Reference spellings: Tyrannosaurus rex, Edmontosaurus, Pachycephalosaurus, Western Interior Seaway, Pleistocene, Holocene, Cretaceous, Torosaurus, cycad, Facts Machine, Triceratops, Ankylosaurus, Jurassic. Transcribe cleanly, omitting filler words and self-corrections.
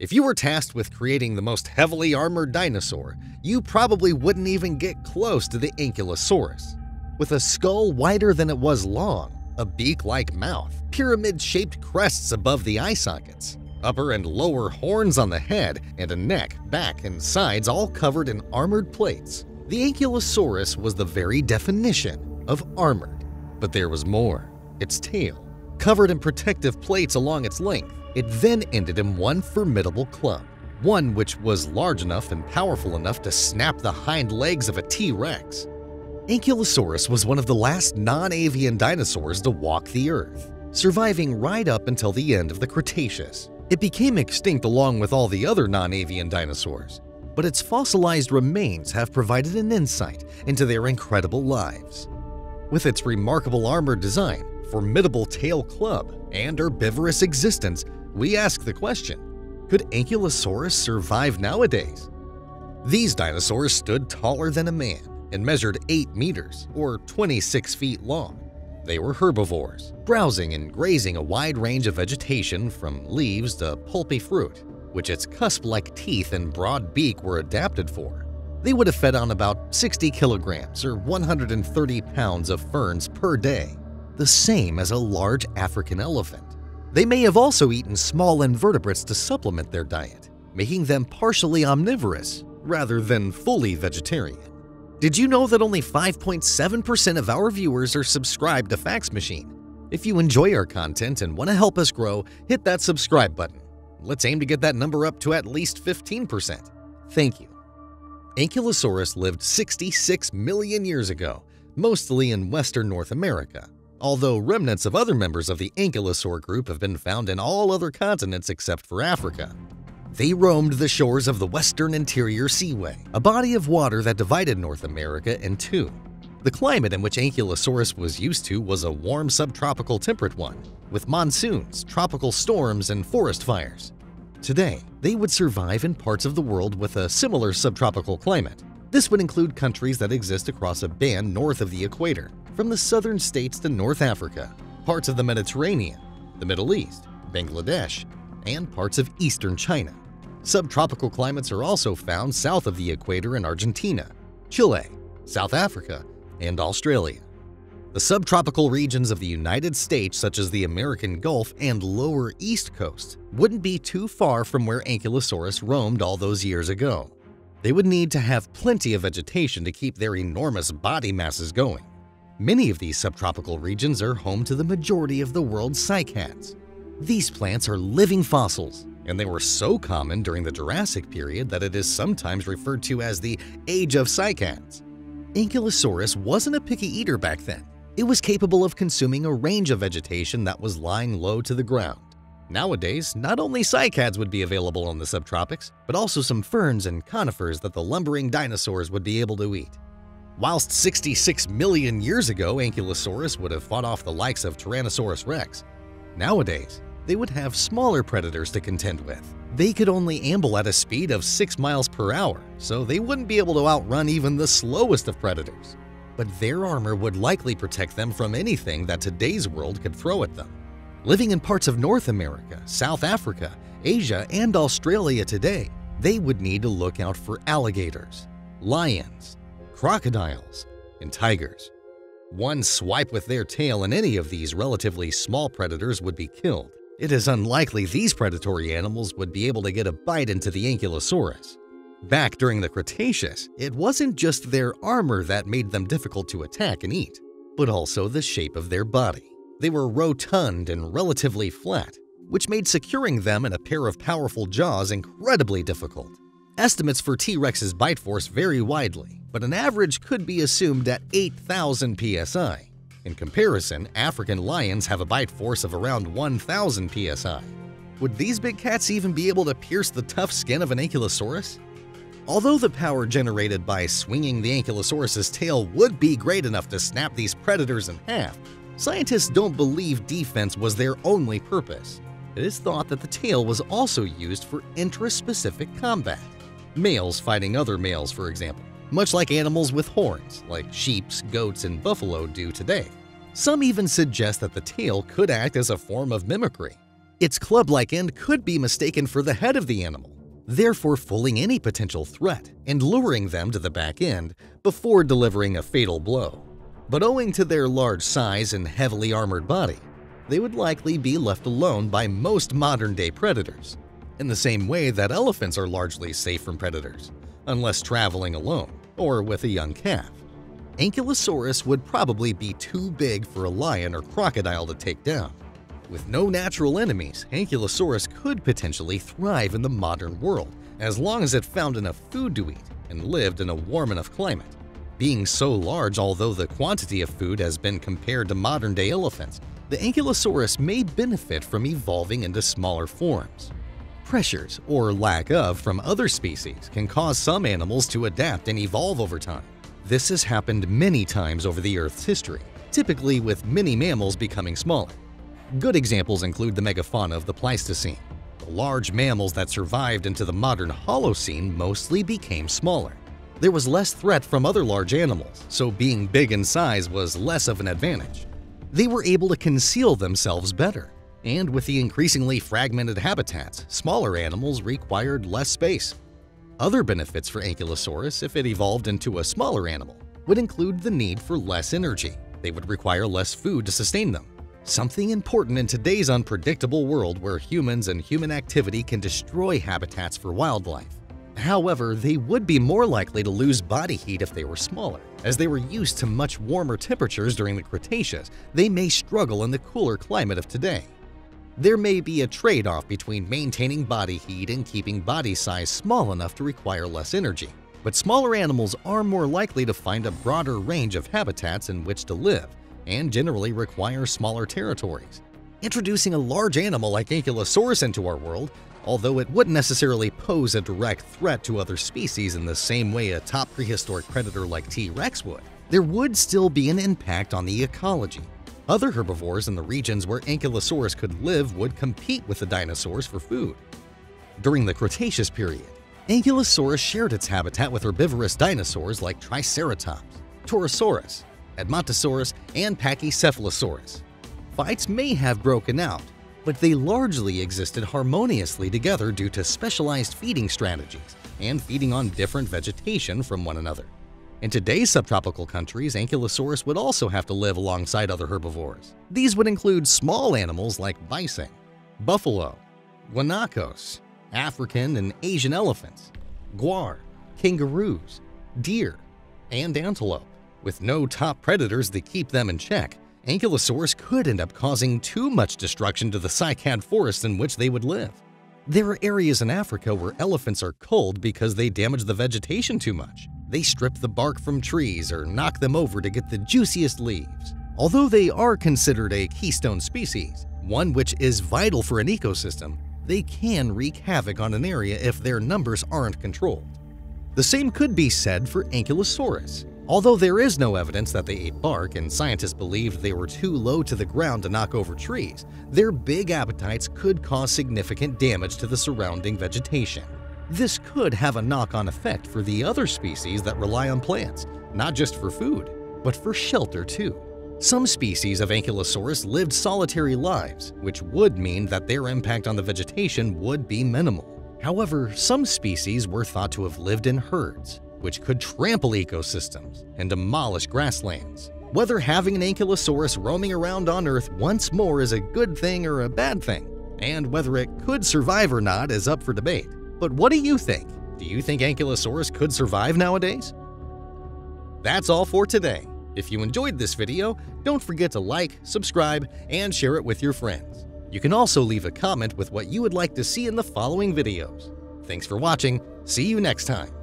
If you were tasked with creating the most heavily armored dinosaur, you probably wouldn't even get close to the Ankylosaurus. With a skull wider than it was long, a beak-like mouth, pyramid-shaped crests above the eye sockets, upper and lower horns on the head, and a neck, back, and sides all covered in armored plates, the Ankylosaurus was the very definition of armored. But there was more. Its tail, covered in protective plates along its length, it then ended in one formidable club, one which was large enough and powerful enough to snap the hind legs of a T-Rex. Ankylosaurus was one of the last non-avian dinosaurs to walk the Earth, surviving right up until the end of the Cretaceous. It became extinct along with all the other non-avian dinosaurs, but its fossilized remains have provided an insight into their incredible lives. With its remarkable armored design, formidable tail club, and herbivorous existence, we ask the question, could Ankylosaurus survive nowadays? These dinosaurs stood taller than a man and measured 8 meters or 26 feet long. They were herbivores, browsing and grazing a wide range of vegetation from leaves to pulpy fruit, which its cusp-like teeth and broad beak were adapted for. They would have fed on about 60 kilograms or 130 pounds of ferns per day, the same as a large African elephant. They may have also eaten small invertebrates to supplement their diet, making them partially omnivorous rather than fully vegetarian. Did you know that only 5.7% of our viewers are subscribed to Facts Machine? If you enjoy our content and want to help us grow, hit that subscribe button. Let's aim to get that number up to at least 15%. Thank you. Ankylosaurus lived 66 million years ago, mostly in western North America, although remnants of other members of the Ankylosaur group have been found in all other continents except for Africa. They roamed the shores of the Western Interior Seaway, a body of water that divided North America in two. The climate in which Ankylosaurus was used to was a warm subtropical temperate one, with monsoons, tropical storms, and forest fires. Today, they would survive in parts of the world with a similar subtropical climate. This would include countries that exist across a band north of the equator, from the southern states to North Africa, parts of the Mediterranean, the Middle East, Bangladesh, and parts of eastern China. Subtropical climates are also found south of the equator in Argentina, Chile, South Africa, and Australia. The subtropical regions of the United States, such as the American Gulf and lower East Coast, wouldn't be too far from where Ankylosaurus roamed all those years ago. They would need to have plenty of vegetation to keep their enormous body masses going. Many of these subtropical regions are home to the majority of the world's cycads. These plants are living fossils, and they were so common during the Jurassic period that it is sometimes referred to as the Age of Cycads. Ankylosaurus wasn't a picky eater back then. It was capable of consuming a range of vegetation that was lying low to the ground. Nowadays, not only cycads would be available in the subtropics, but also some ferns and conifers that the lumbering dinosaurs would be able to eat. Whilst 66 million years ago Ankylosaurus would have fought off the likes of Tyrannosaurus rex, nowadays, they would have smaller predators to contend with. They could only amble at a speed of 6 miles per hour, so they wouldn't be able to outrun even the slowest of predators. But their armor would likely protect them from anything that today's world could throw at them. Living in parts of North America, South Africa, Asia, and Australia today, they would need to look out for alligators, lions, crocodiles, and tigers. One swipe with their tail and any of these relatively small predators would be killed. It is unlikely these predatory animals would be able to get a bite into the Ankylosaurus. Back during the Cretaceous, it wasn't just their armor that made them difficult to attack and eat, but also the shape of their body. They were rotund and relatively flat, which made securing them in a pair of powerful jaws incredibly difficult. Estimates for T-Rex's bite force vary widely, but an average could be assumed at 8,000 psi. In comparison, African lions have a bite force of around 1,000 psi. Would these big cats even be able to pierce the tough skin of an Ankylosaurus? Although the power generated by swinging the Ankylosaurus's tail would be great enough to snap these predators in half, scientists don't believe defense was their only purpose. It is thought that the tail was also used for intra-specific combat. Males fighting other males, for example, much like animals with horns, like sheep, goats, and buffalo do today. Some even suggest that the tail could act as a form of mimicry. Its club-like end could be mistaken for the head of the animal, therefore fooling any potential threat and luring them to the back end before delivering a fatal blow. But owing to their large size and heavily armored body, they would likely be left alone by most modern-day predators, in the same way that elephants are largely safe from predators, unless traveling alone or with a young calf. Ankylosaurus would probably be too big for a lion or crocodile to take down. With no natural enemies, Ankylosaurus could potentially thrive in the modern world as long as it found enough food to eat and lived in a warm enough climate. Being so large, although the quantity of food has been compared to modern-day elephants, the Ankylosaurus may benefit from evolving into smaller forms. Pressures, or lack of, from other species can cause some animals to adapt and evolve over time. This has happened many times over the Earth's history, typically with many mammals becoming smaller. Good examples include the megafauna of the Pleistocene. The large mammals that survived into the modern Holocene mostly became smaller. There was less threat from other large animals, so being big in size was less of an advantage. They were able to conceal themselves better. And with the increasingly fragmented habitats, smaller animals required less space. Other benefits for Ankylosaurus, if it evolved into a smaller animal, would include the need for less energy. They would require less food to sustain them, something important in today's unpredictable world where humans and human activity can destroy habitats for wildlife. However, they would be more likely to lose body heat if they were smaller. As they were used to much warmer temperatures during the Cretaceous, they may struggle in the cooler climate of today. There may be a trade-off between maintaining body heat and keeping body size small enough to require less energy, but smaller animals are more likely to find a broader range of habitats in which to live and generally require smaller territories. Introducing a large animal like Ankylosaurus into our world, although it wouldn't necessarily pose a direct threat to other species in the same way a top prehistoric predator like T. rex would, there would still be an impact on the ecology. Other herbivores in the regions where Ankylosaurus could live would compete with the dinosaurs for food. During the Cretaceous period, Ankylosaurus shared its habitat with herbivorous dinosaurs like Triceratops, Torosaurus, Edmontosaurus, and Pachycephalosaurus. Fights may have broken out, but they largely existed harmoniously together due to specialized feeding strategies and feeding on different vegetation from one another. In today's subtropical countries, Ankylosaurus would also have to live alongside other herbivores. These would include small animals like bison, buffalo, guanacos, African and Asian elephants, guar, kangaroos, deer, and antelope. With no top predators to keep them in check, Ankylosaurus could end up causing too much destruction to the cycad forests in which they would live. There are areas in Africa where elephants are culled because they damage the vegetation too much. They strip the bark from trees or knock them over to get the juiciest leaves. Although they are considered a keystone species, one which is vital for an ecosystem, they can wreak havoc on an area if their numbers aren't controlled. The same could be said for Ankylosaurus. Although there is no evidence that they ate bark and scientists believed they were too low to the ground to knock over trees, their big appetites could cause significant damage to the surrounding vegetation. This could have a knock-on effect for the other species that rely on plants, not just for food, but for shelter too. Some species of Ankylosaurus lived solitary lives, which would mean that their impact on the vegetation would be minimal. However, some species were thought to have lived in herds, which could trample ecosystems and demolish grasslands. Whether having an Ankylosaurus roaming around on Earth once more is a good thing or a bad thing, and whether it could survive or not is up for debate. But what do you think? Do you think Ankylosaurus could survive nowadays? That's all for today. If you enjoyed this video, don't forget to like, subscribe, and share it with your friends. You can also leave a comment with what you would like to see in the following videos. Thanks for watching. See you next time.